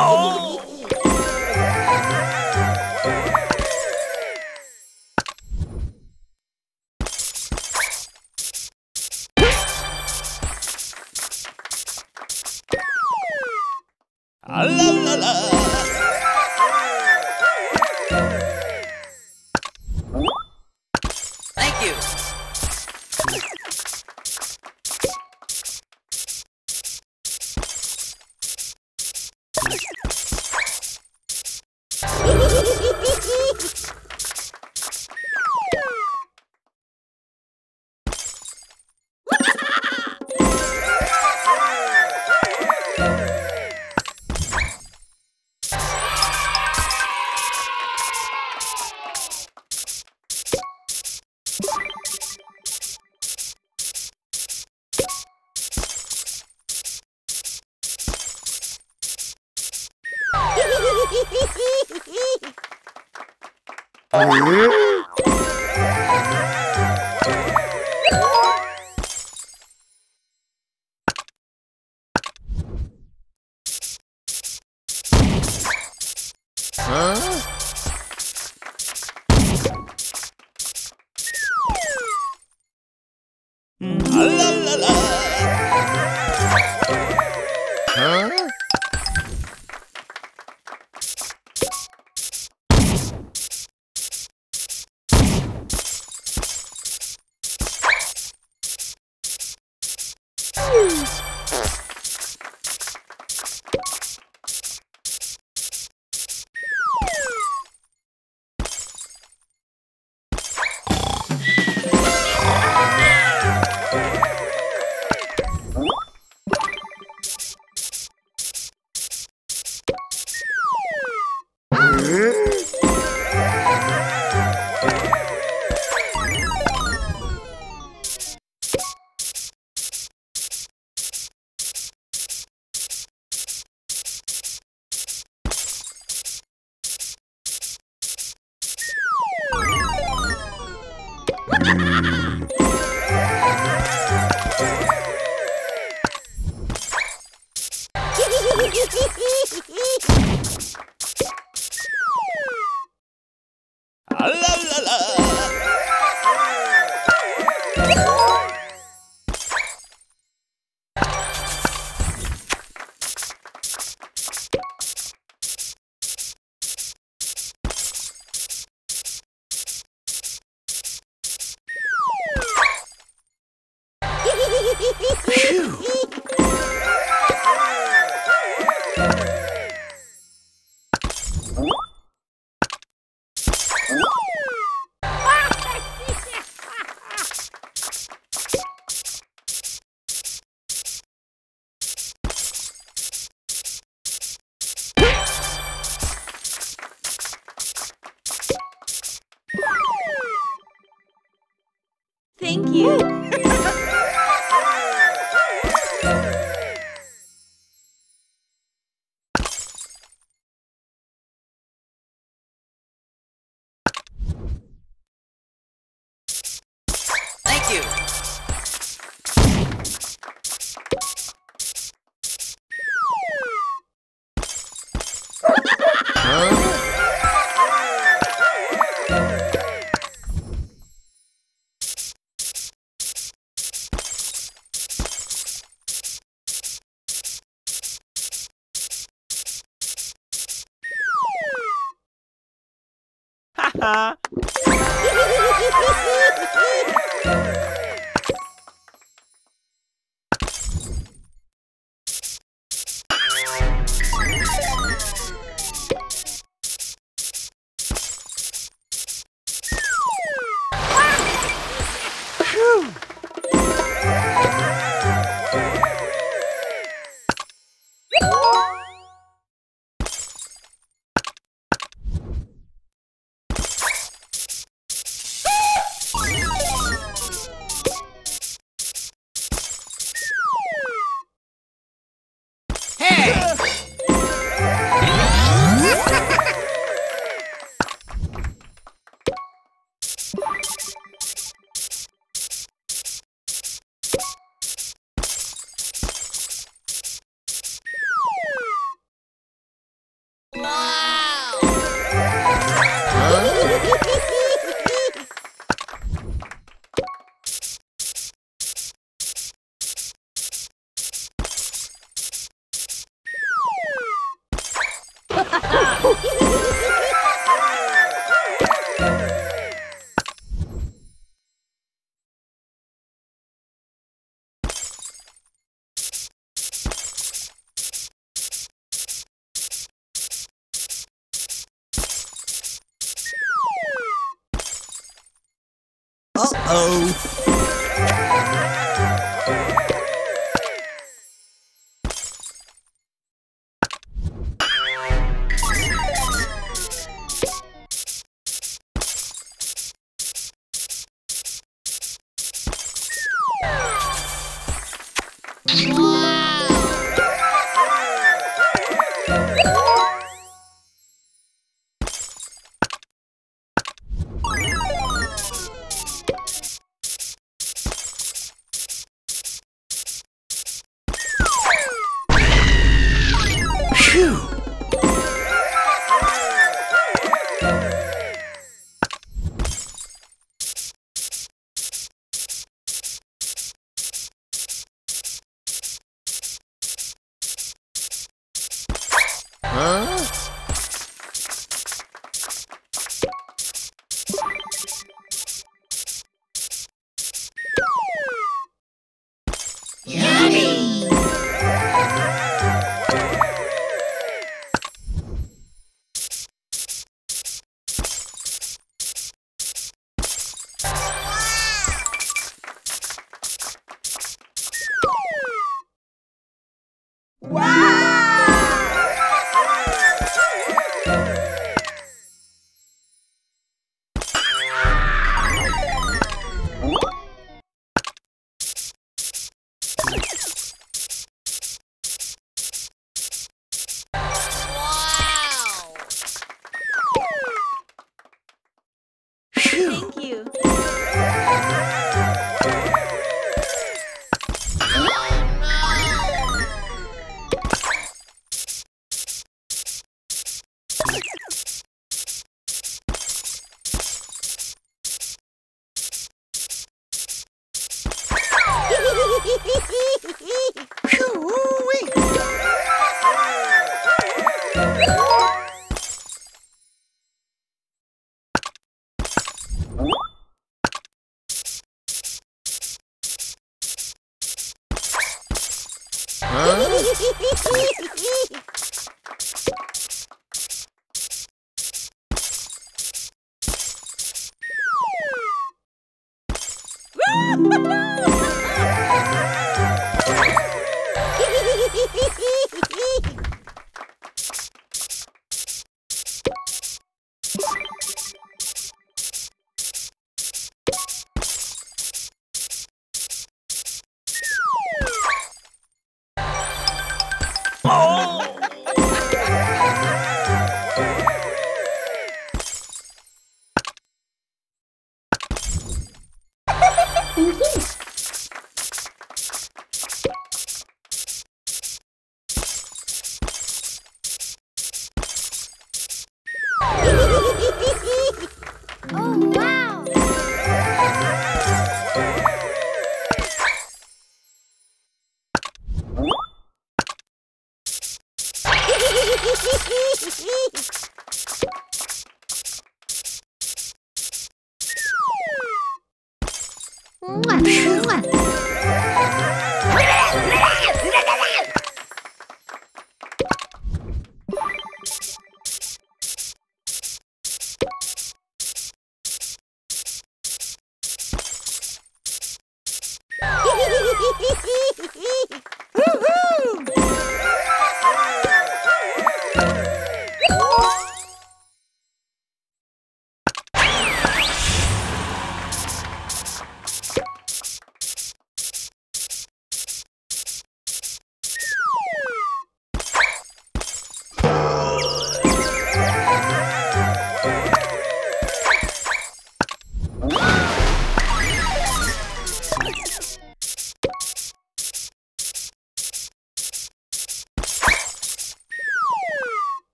Oh! Thank you. Thank you.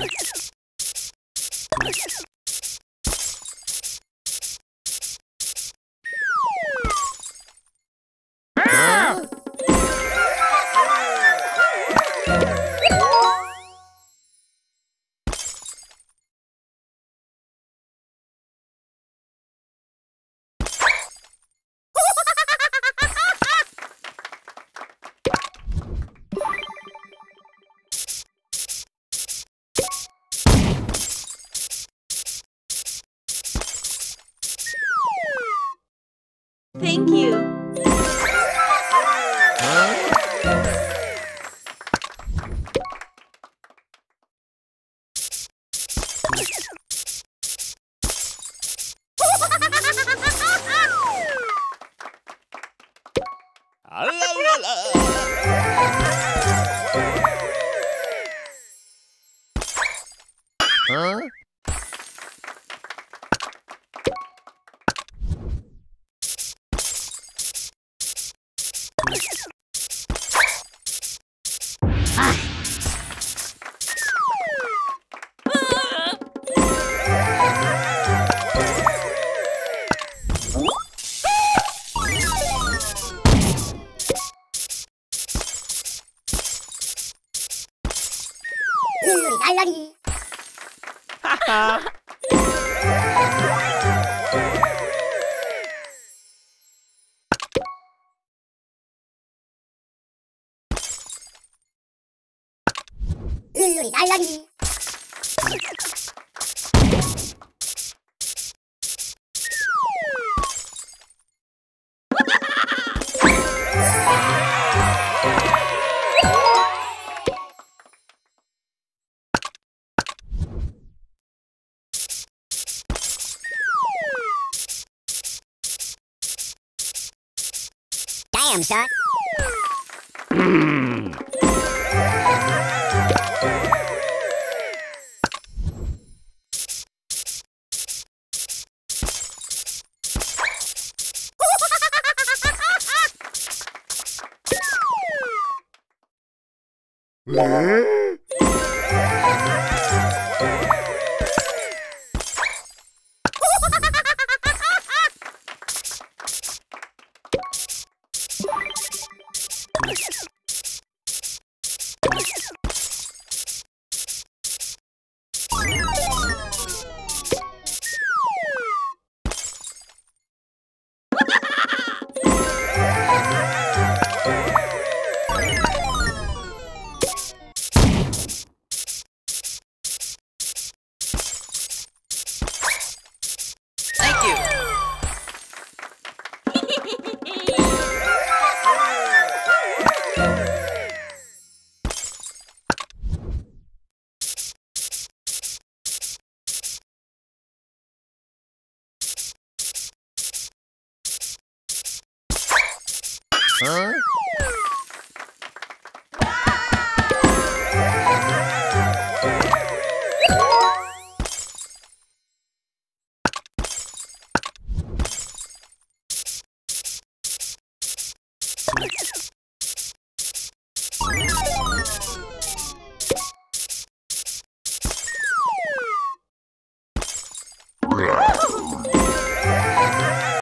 Thank you. I damn, son. Huh?